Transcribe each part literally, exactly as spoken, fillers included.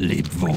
Lebt wohl.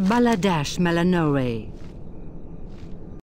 Baladash Melanore.